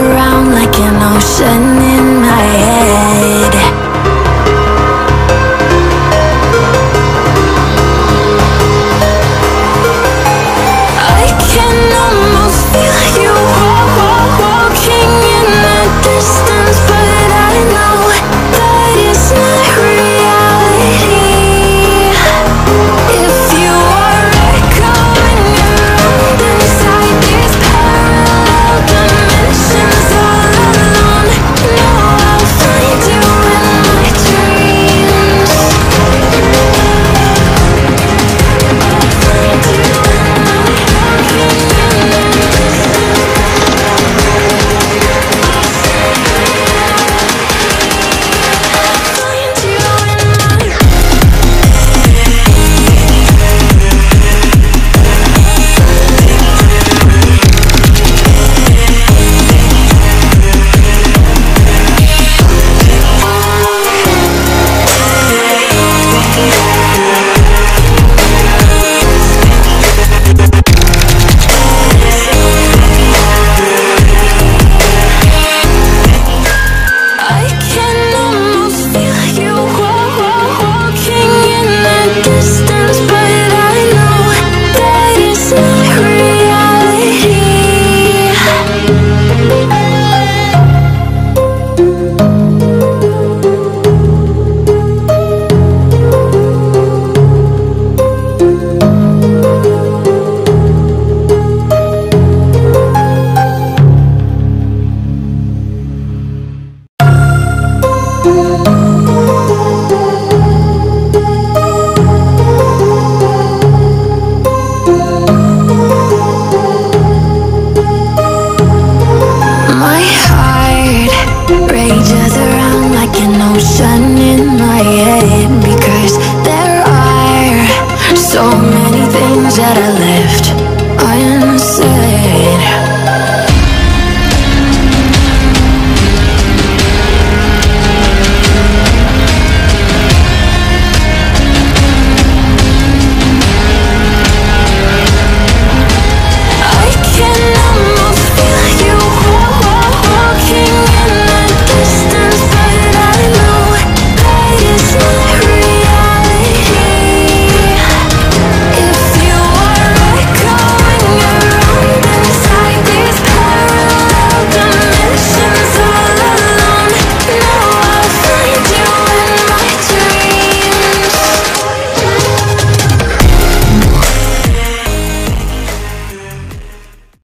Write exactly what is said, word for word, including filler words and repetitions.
around like an ocean.